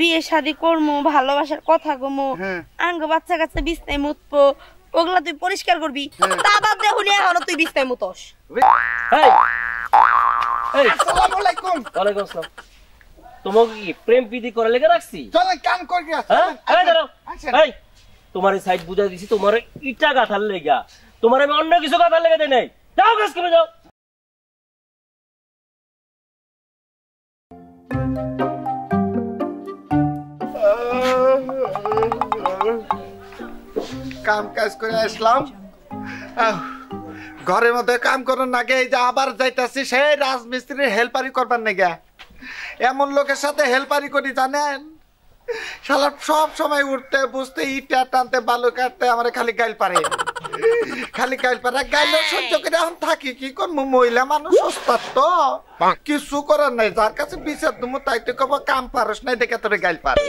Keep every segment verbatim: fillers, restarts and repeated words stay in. বিয়ে শাদি করমু ভালোবাসার কথা গমু আঙ্গ বাচ্চা কাছে বিস্তায় মুতবো ওগুলা তুই পরিষ্কার করবি তা বাদ দে হুনিয়া হলো তুই বিস্তায় মুতস এই এই আসসালামু আলাইকুম ওয়া আলাইকুম আসসালাম তোমাকে কি প্রেম বিধি করে লেগে রাখছি চল কাম কর গিয়া এই দাঁড়াও এই তোমারে সাইড বুঝা দিছি তোমারে ইটা গাথার লাগা তোমারে আমি অন্য কিছু গাথার লাগা দেই নাই যাও কাজ করে যাও काम काज करे আসলাম ঘরের মধ্যে কাম করার আগে এই যে আবার যাইতাছি সেই রাজমিস্ত্রির হেল্পারি করবার নাকি এমন লোকের সাথে হেল্পারি করি জানেন শালা সব সময় উঠতে বসতে ইটা টানতে বালু কাটতে আমারে খালি গাইল পারে খালি গাইল পারে গাইল সহ্য করে এখন থাকি কি কোন মহিলা মানুষ সস্তা তো কিছু করার নাই যার কাছে বিচার তুমি তাই তো কব কাম পারস নাই দেখে তোরে গাইল পারে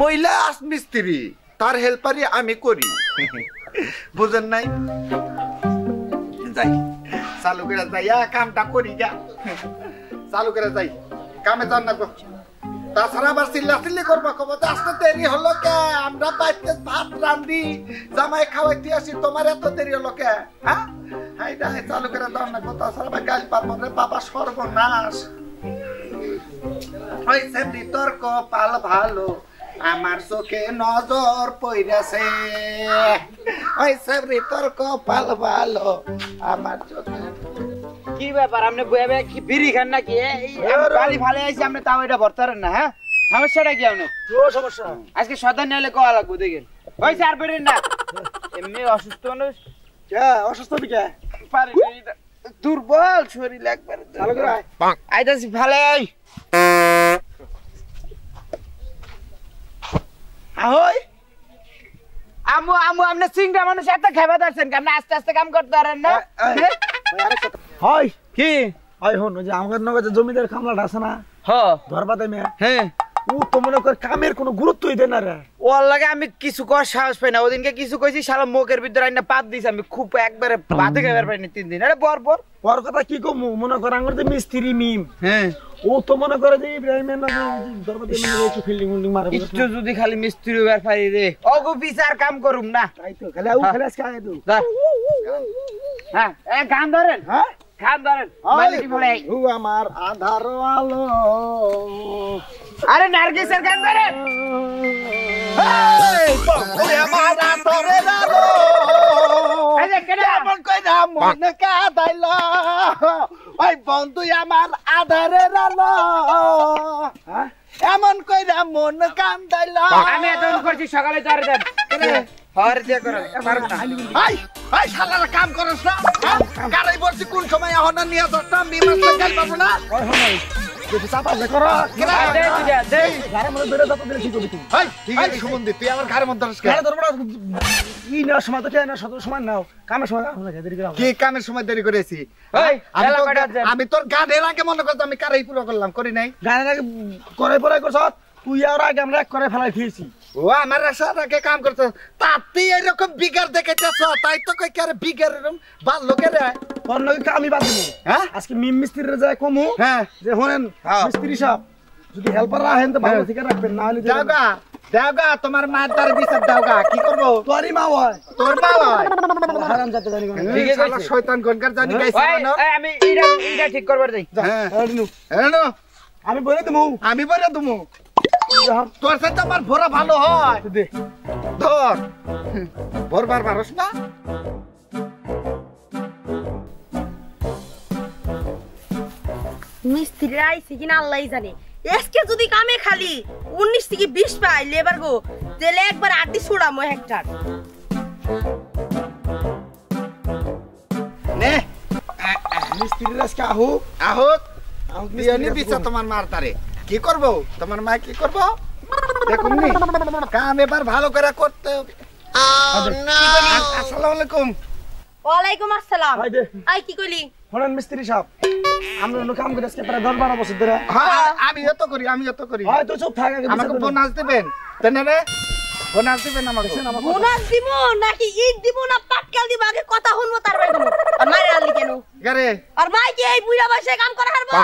মহিলা রাজমিস্ত্রি तार हेल्पारी आमी कोरी बुझन नहीं जाई सालू करा जाई या काम टा कोरी जा सालू करा जाई काम में जान नको तासरा बार सिल्ला सिल्ली करबा को दास्त तेरी हलो के हमरा बाते भात रांदी जमाय खावाती आसी तुम्हारे तो तेरी हलो के हां हाइदा चालू करा जान नको तासरा बा गाल पार मरे बाबा सर्वनाश ओई सेंदी तर्क पाल भालो আমার চোখে নজর পড়েছে ওই সবরি তোর কপাল ভালো আমার চোখে কি ব্যাপার আপনি বয়ে বয়ে কি বিড়ি খান নাকি এই গালি ফালে আইছি আপনি তাও এটা ভরতারেন না হ্যাঁ সমস্যাটা কি আপনার তো সমস্যা আজকে সদান নিলে কোয়া লাগবো দেখেন ওই স্যার বেরেন না এমনি অসুস্থ মানুষ কে অসুস্থ বিকে পারি দুর্বল শরীর একবার ভালো করে আইতাছি ফালে আই ahoy আমু আমু আপনি সিংড়া মানুষ এত খাইবা দছেন আপনি আস্তে আস্তে কাম করতে পারেন না হয় কি হয় হন যে আমগর নগরে জমিদার কামলাটা আছে না হ্যাঁ ধরবাতে মে হ্যাঁ ও তো মনে করে কামের কোনো গুরুত্বই দেন না রে ওর লাগে আমি কিছু কর সাহস পাই না ওদিনকে কিছু কইছি শালা মোকের ভিতর আইনা পাত দিছি আমি খুব একবারে বাতে খাইবার পাইনি তিন দিন আরে বর বর বর কথা কি কম মনে করে আঙ্গর যে মিস্ত্রি মিম হ্যাঁ ও তো মনে করে যে ইব্রাহিমের না দরবারে মেরে একটু ফিল্ডিং উল্ডিং মারবো একটু যদি খালি মিস্ত্রি ওভার পাই রে ওগো বিচার কাম করুম না তাই তো খালি ও খালাস খায় তো হ্যাঁ এ গান ধরেন হ্যাঁ গান ধরেন মালিকি বলে ও আমার আধার আলো আরে নার্গিসের গান ধরেন এই ওরে আমার আধারে আলো এই যে কেমন কই না মনে কা দাইলো ওই বন্ধু আমার আধারে আলো এমন কই না মন কান দাইলো আমি এত করছি সকালে ধরে দেন হর দিয়ে করো আমার আই আই শালারা কাম করছ না কারাই বলছি কোন সময় হনা নিয়া দটা বিমাস লাগাল পাবো না কই হনা তুই চাপা দে করো কেরা দে দে ঘরে মধ্যে বেরে দাও দিলে কি করবি তুই এই ঠিক আছে সুমনদীপ তুই আমার ঘরে মধ্যে আসকে আরে দরবার ই না সময় তো না সদর সময় নাও কামের সময় দেরি করা কি কামের সময় দেরি করেছি এই আমি তোর গানের আগে মনে করতে আমি কারাই পুরো করলাম করি নাই গানের আগে করে পড়াই করছ তুই আর আগে আমরা এক করে ফেলাই দিয়েছি ও আমার সাথে আগে কাম করছ তাতে এরকম বিগার দেখেছস তাই তো কই করে বিগার এরকম বাল লোকে রে কোন লোকে আমি বাদ দেব হ্যাঁ আজকে মিম মিস্ত্রিরে যায় কমু হ্যাঁ যে হরেন মিস্ত্রি সাহেব যদি হেল্পার আহেন তো ভালো ঠিকা রাখবেন না হলে দাওগা দাওগা তোমার মার দর বিচার দাওগা কি করব তোরই মা হয় তোর মা হয় হারাম জাত জানি ঠিক আছে শালা শয়তান গনকার জানি গাইছে না আমি এটা এটা ঠিক করবার যাই হ্যাঁ এড়নু এড়নু আমি বলে দেবো আমি বলে দেবো তোর সাথে আমার ভোরা ভালো হয় ধর ভোরবার মারস না মিস্ত্রি আইছে কিনা আল্লাহ জানে আজকে যদি কামে খালি উনিশ থেকে বিশ পাই লেবার গো তাহলে একবার আটি ছড়ামো হেক্টর নে মিস্ত্রি আজকে আহো আহো মিস্ত্রি বিচার তোমার মারতারে কি করব তোমার মা কি করব দেখুন নি কাম এবার ভালো করে করতে আসসালামু আলাইকুম ওয়া আলাইকুম আসসালাম আই কি কইলি হরন মিস্ত্রি সাহেব আমরা নো কাম করে আজকে প্রায় দশ বারো বছর ধরে হ্যাঁ আমি এত করি আমি এত করি হয় তো চুপ থাক আমাকে বোনাস দিবেন তেনারে বোনাস দিবেন আমাকে বোনাস দিব নাকি ঈদ দিব না পাটকাল দিব আগে কথা শুনবো তারপরে দিব আর মাইরা আলি কেন আরে আর মাই কি এই বুইড়া বসে কাম করা হারবো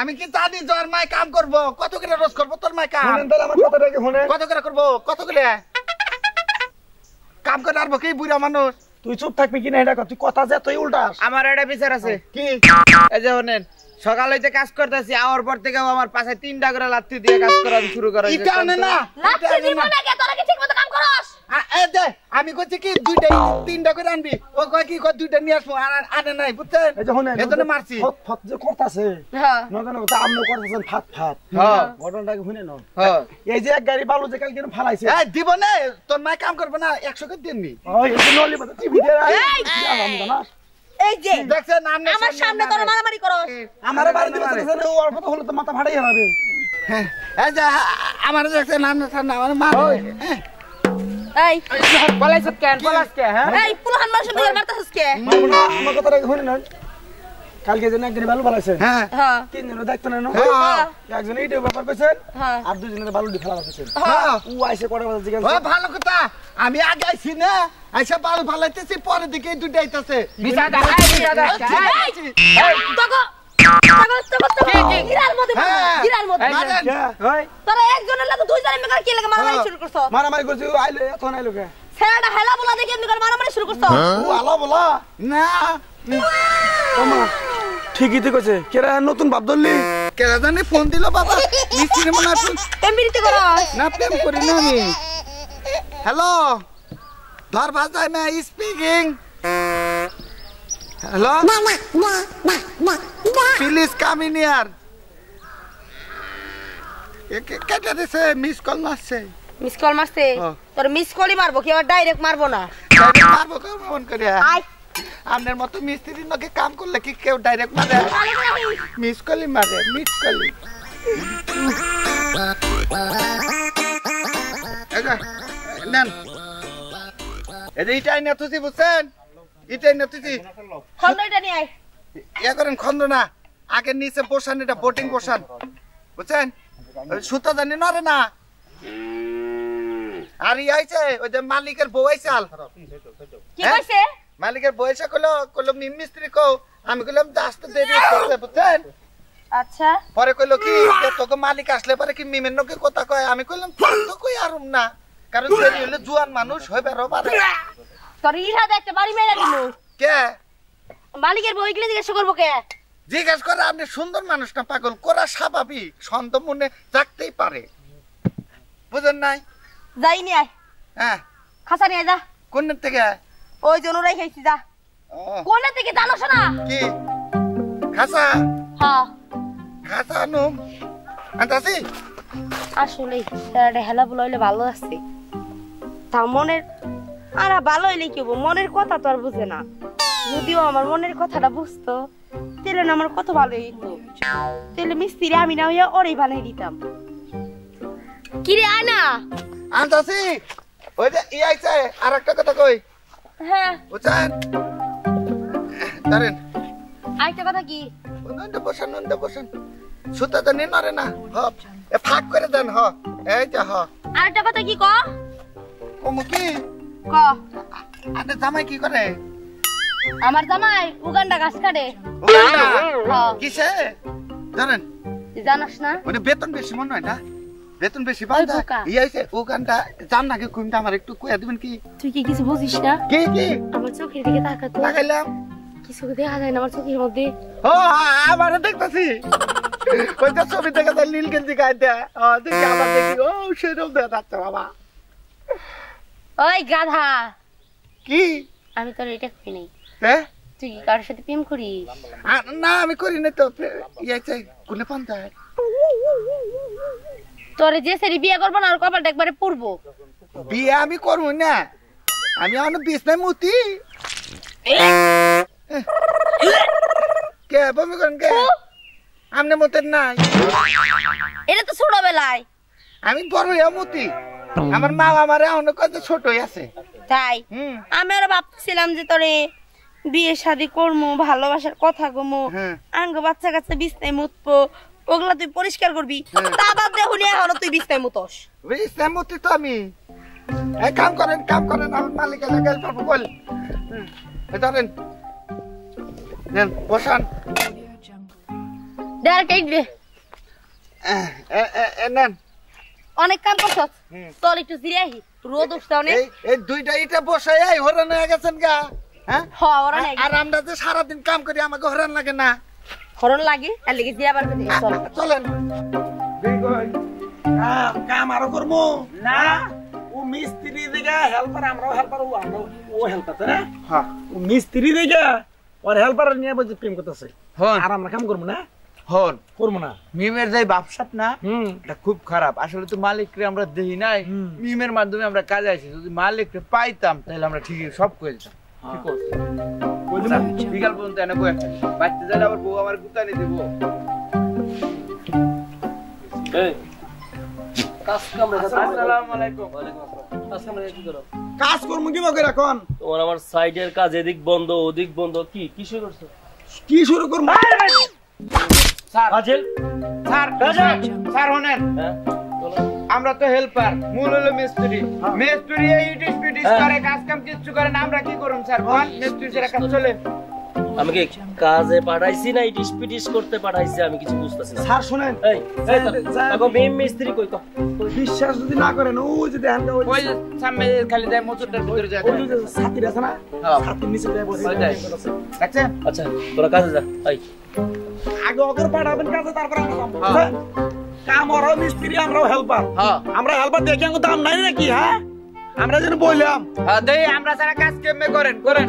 আমি কি জানি তোর মাই কাম করব কত করে রোজ করব তোর মাই কাম শুনেন তাহলে আমার কথাটা কি শুনেন কত করে করব কত করে কাম করে আরব কি বুড়া মানুষ তুই চুপ থাকবি কি না এটা তুই কথা যা তুই উল্টাস আমার এটা বিচার আছে কি এই যে শুনেন সকাল হইতে কাজ করতেছি আওয়ার পর থেকে আমার পাশে তিনটা করে লাঠি দিয়ে কাজ করা শুরু করে এটা না না লাঠি দিব না কে তোরা কি ঠিকমতো কাম করস এ দে আমি কইছি কি দুইটা তিনটা করে আনবি ও কয় কি কয় দুইটা নিয়ে আসবো আর আনে নাই বুঝছেন এই যে শুনেন এজন্য মারছি ফট ফট যে করতাছে হ্যাঁ নগেন কথা আমনে করতেছেন ফাট ফাট হ্যাঁ ঘটনাটা কি শুনেন হ্যাঁ এই যে এক গাড়ি বালু যে কাল কেন ফালাইছে এই দিব না তোর মাই কাম করবে না একশো করে দেননি ও এই যে নলি মত টিভি দে এই আমদান এই যে দেখছেন আমনে আমার সামনে তোর মারামারি করস আমারে বাড়ি দিবা না ও অল্প তো হলো তো মাথা ফাটাই যাবে হ্যাঁ এই যে আমারে দেখছেন আমনে সামনে আমারে মার এই পলাইছ কেন পলাইছ কে হ্যাঁ এই পুলহান মানুষ বিয়ার মারতাছস কে মামুনা আমার কথা রাখ হই না কালকে যেন একদিন বালু ফলাইছে হ্যাঁ হ্যাঁ তিন দিন দেখতো না হ্যাঁ একজন এইটা ব্যাপার কইছেন হ্যাঁ আর দুই জনের বালু ফেলা কইছেন হ্যাঁ ও আইছে কোটা কথা জিজ্ঞাসা ও ভালো কথা আমি আগে আইছি না আইসা বালু ফলাইতেছি পরে দিকে দুইটা আইতাছে বিচা দা এই বিচা দা এই তোগো তোগো তোগো গিরার মধ্যে গিরার মধ্যে ওই তোরা একজনের লাগে দুই জনের মেকার কি লাগে মারামারি শুরু করছস মারামারি করছি আইলো এখন আইলো কে ছেড়া হেলা বলা দেখি এমনি করে মারামারি শুরু করছস ও আলো বলা না ওমা ঠিকই তো কইছে কেরা নতুন বাপ ধরলি কেরা জানি ফোন দিল বাবা মিছিনে মনে আপনি এমবিতে করো না প্রেম করি না আমি হ্যালো ধর ভাষায় মে স্পিকিং হ্যালো মা মা মা মা প্লিজ কাম ইন হিয়ার কে কেটে দিছে মিস কল মারছে মিস কল মারছে তোর মিস কলই মারবো কি আর ডাইরেক্ট মারবো না ডাইরেক্ট মারবো কেন ফোন করি আই আমনের মত মিস্ত্রি নকে কাম করলে কি কেউ ডাইরেক্ট মারে মিস কলি মারে মিস কলি আচ্ছা নান এদিটাই না তুই বুঝছেন এটাই না তুই খন্ডটা নি আই ইয়া করেন খন্ড না আগে নিচে বসান এটা বোটিং বসান বুঝছেন সুতা জানি নরে না আর ই আইছে ওই যে মালিকের বউ আইছে আল কি কইছে মালিকের বয়সা কলো কলো মিমিস্ত্রি কো আমি কইলাম দাস্ত দেরি করতে বুঝছেন আচ্ছা পরে কইলো কি যে তোকে মালিক আসলে পরে কি মিমেনকে কথা কয় আমি কইলাম তো কই আরুম না কারণ দেরি হলো জোয়ান মানুষ হইবে রবারে তোর ইড়া দেখতে বাড়ি মেরা দিলো কে মালিকের বইগুলো জিজ্ঞাসা করব কে জিজ্ঞাসা করে আপনি সুন্দর মানুষ না পাগল কোরা স্বাভাবিক সন্ত মনে থাকতেই পারে বুঝেন নাই যাই নি আয় হ্যাঁ খাসা নিয়ে যা কোন থেকে ওই জনুরাই খাইছি যা কোনা থেকে জানোস না কি খাসা হ্যাঁ খাসা নুম আনতাছি আসলে এর হেলা বলাইলে ভালো আছে তা মনের আরা ভালো হইলে কিব মনের কথা তো আর বুঝে না যদিও আমার মনের কথাটা বুঝতো তেলে না আমার কত ভালো হইতো তেলে মিস্ত্রি আমি না হইয়া ওরই বানাই দিতাম কি রে আনা আনতাছি ওই যে ই আইছে আরেকটা কথা কই হ্যাঁ ওছান ধরেন আইটা কথা কি নন্দ বসন নন্দ বসন সুতা তো নেন আরে না হপ এ ফাঁক করে দেন হ এই যা হ আরেকটা কথা কি ক কম কি ক আতে জামাই কি করে আমার জামাই উগান্ডা ঘাস কাটে উগান্ডা হ্যাঁ কিসে জানেন জানাস না ওরে বেতন বেশি মন হয় না বেতন বেশি বাঁধা ইয়াইছে ওখানটা জান নাকি কুমটা আমার একটু কইয়া দিবেন কি তুই কি কিছু বুঝিস না কি কি আমার চোখের দিকে তাকা তো লাগাইলাম কিছু দেখা যায় না আমার চোখের মধ্যে ও আমারে দেখতাছি কইতা ছবি থেকে তাই নীল গেঞ্জি গায়ে দে ও দেখি আবার দেখি ও সেরকম দেখাচ্ছে বাবা ওই গাধা কি আমি তো এটা কই নাই হ্যাঁ তুই কি কার সাথে প্রেম করিস না আমি করি না তো ইয়াইছে কোলে পান্তা তোরে যে সেরি বিয়ে করব না আর কপালটা একবারে পূর্ব বিয়ে আমি করব না আমি আনো বিছনায় মুতি কে বমি করেন কে আমনে মতের নাই এটা তো ছোটবেলায় আমি বড় হইয়া মুতি আমার মা আমারে অন্য কত ছোটই আছে তাই আমি আর ভাবছিলাম যে তোরে বিয়ে শাদি করব ভালোবাসার কথা গমু আঙ্গ বাচ্চা কাছে বিছনায় মুতবো ওগলা তুই পরিষ্কার করবি তা বাদ দে হলি এখন তুই বিছনায় মুতস বিছনায় মুতি তো আমি এই কাম করেন কাম করেন আমার মালিকের গেল পাবো বল এই ধরেন নেন বসান मिस्त्री देगा और हेल्पर নিয়ে বলতে প্রেম করতেছে হ্যাঁ আর আমরা কাম করব না হ্যাঁ করব না মিমের যাই বাপসাপ না এটা খুব খারাপ আসলে তো মালিককে আমরা দেই নাই মিমের মাধ্যমে আমরা কাজে আসি যদি মালিককে পাইতাম তাহলে আমরা ঠিকই সব কইতাম কি করতে বললাম বিকাল পর্যন্ত এনে বই একটা বাইতে যাইলে আবার বউ আমার গুতানি দেব এই কাজ কাম রে আসসালামু আলাইকুম ওয়া আলাইকুম আসসালাম আসসালামু আলাইকুম কি করো কাজ করব কি বকে রাখুন তোমার আমার সাইডের কাজ এদিক বন্ধ ওদিক বন্ধ কি কি শুরু করছ কি শুরু করব sir Rajel sir Rajel sir হনেন আমরা তো হেল্পার মূল হলো মিস্ত্রি মিস্ত্রি এই ইটিস পিটিস করে কাজ কাম কিছু করে না আমরা কি করব স্যার বল মিস্ত্রি যারা কাজ চলে আমি কি কাজে পাঠাইছি না ইটিস পিটিস করতে পাঠাইছি আমি কিছু বুঝতাছি না স্যার শুনেন এই এখন মেম মিস্ত্রি কই তো বিশ্বাস যদি না করেন ও যে দেখেন ওই সামনে খালি যায় মোচরটার ভিতরে যায় ছাতির আছে না ছাতির নিচে যায় বসে আচ্ছা আচ্ছা তোরা কাজে যা এই আগে ওগর পাঠাবেন কাজে তারপর আমরা কাম কাম আর মিস্ত্রি আমরা হেল্পার হ্যাঁ আমরা হেল্পার দেখেন তো দাম নাই নাকি হ্যাঁ আমরা যেন বললাম হ্যাঁ দেই আমরা সারা কাজ কেমনে করেন করেন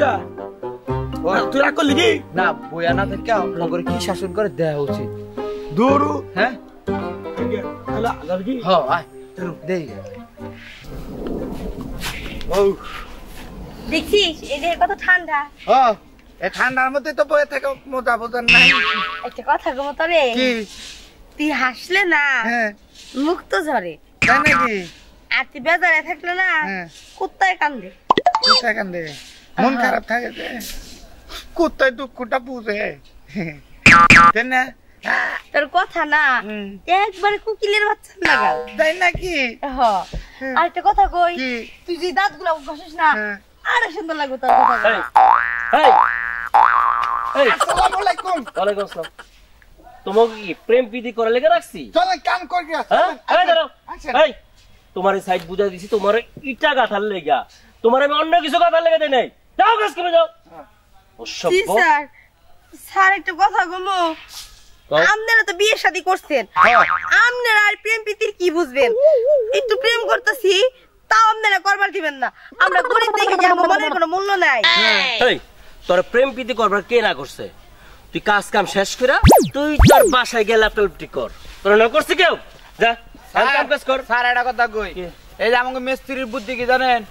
তোরা কল লাগি না বয়া না থেকে নগর কি শাসন করে দেয়া উচিত দূরু হ্যাঁ হ্যালো আগার কি হ্যাঁ আয় চল দেই ও দেখি এদের কত ঠান্ডা হ্যাঁ এই ঠান্ডার মধ্যে তো বয়ে থাকে মজা বদন নাই একটা কথা গো মতরে কি তুই হাসলে না হ্যাঁ মুখ তো ঝরে তাই নাকি আর তুই বেজারে থাকলে না কুত্তায় কান্দে কুত্তায় কান্দে মন খারাপ থাকে যে कुत्ते दुख कुटा पूछे देना तेरे को था ना एक बार कुकिलेर बच्चा लगा देना की हाँ आज तेरे को था कोई तुझे दांत गुलाब कोशिश ना आरे शंदर लगो तेरे को था हाय हाय अस्सलामुअलैकुम वालेकुम सलाम तुमों की प्रेम पीड़ी कर लेकर रखती चलो काम कर गया हाँ अरे तेरा हाय तुम्हारे साइड बुझा दी थी तुम्हारे इट्टा का थाल ले गया तुम्हारे में अंडा किसको का थाल ले गया नहीं जाओ कस के में जाओ जी सर सर एक कथा गो আপনারা তো বিয়ে শাদী করছেন আপনারা আর প্রেম প্রীতির কি বুঝবেন একটু প্রেম করতেছি তাও আপনারা করবার দিবেন না আমরা গরিব দেখে যাব মনের কোনো মূল্য নাই এই তোর প্রেম প্রীতি করবার কে না করছে তুই কাজ কাম শেষ করে তুই তোর বাসায় গিয়ে ল্যাপটপ ঠিক কর তোর না করছিস কেউ যা কাজ কাজ কর স্যার এটা কথা কই এই যে আমগো মিস্ত্রির বুদ্ধি কি জানেন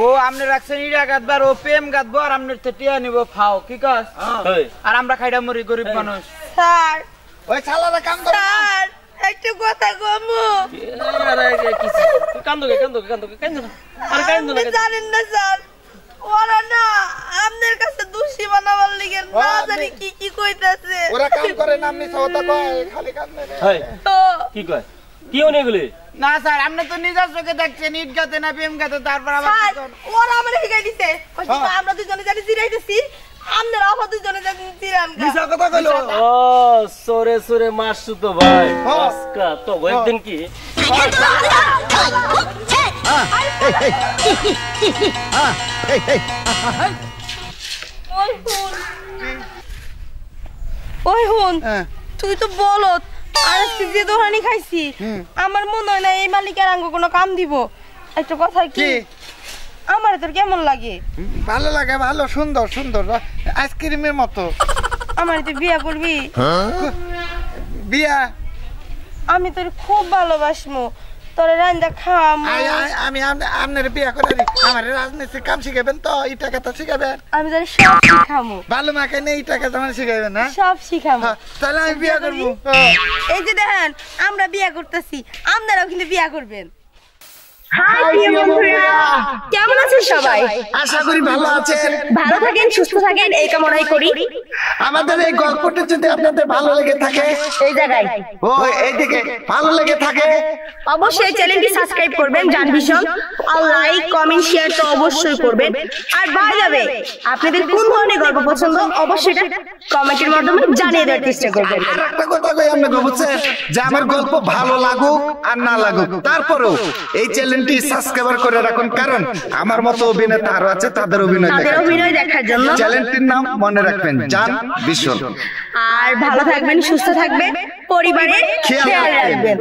ও আমনে রাখছেন ইড়া গাদবার ও প্রেম গাদবো আর আমনে টিয়া নিব ফাও কি কস আর আমরা খাইডা মরি গরীব মানুষ স্যার ওই শালারা কাম কর স্যার একটু কথা গমু আরে কিছু কান্দোগে কান্দোগে কান্দোগে কান্দো আর কান্দো না জানেন না স্যার ওরা না আমনের কাছে দুশি বানাবার লাগে না জানি কি কি কইতাছে ওরা কাম করে না আমনি সওতা কয় খালি কান্দে হ্যাঁ কি কয় কিও নেগুলি না স্যার আপনি তো নিজের চোখে দেখছেন ইট গাতে না প্রেম গাতে তারপর আবার ওরা আমারে শিখাই দিতে কইতো আমরা দুজনে জানি জিরাইতেছি আপনারা অপর দুজনে জানি জিরান মিছা কথা কইলো ও সরে সরে মারছু তো ভাই আজকা তো একদিন কি ওই হুন ওই হুন তুই তো বলত আরে সিজে দোহানি খাইছি আমার মন হয় না এই মালিকের আঙ্গ কোনো কাম দিব একটা কথা কি আমার তোর কেমন লাগে ভালো লাগে ভালো সুন্দর সুন্দর আইসক্রিমের মতো আমার তুই বিয়া করবি বিয়া আমি তোর খুব ভালোবাসমু তোরে রান্দা খাম আমি আমনের বিয়া করে দি আমারে রাজনীতি কাম শিখাবেন তো এই টাকা তো শিখাবেন আমি তোরে সব শিখামু ভালো মাকে নেই টাকা তো আমি শিখাইবেন না সব শিখামু তাহলে আমি বিয়া করব এই যে দেখেন আমরা বিয়া করতেছি আপনারাও কিন্তু বিয়া করবেন গল্প ভালো লাগুক আর না লাগুক তারপরেও এই চ্যানেলটি সাবস্ক্রাইব করে রাখুন কারণ আমার মতো অভিনেতা আরো আছে তাদের অভিনয় তাদের অভিনয় দেখার জন্য চ্যানেলটির নাম মনে রাখবেন জান বিশাল। আর ভালো থাকবেন সুস্থ থাকবেন পরিবারের খেয়াল রাখবেন।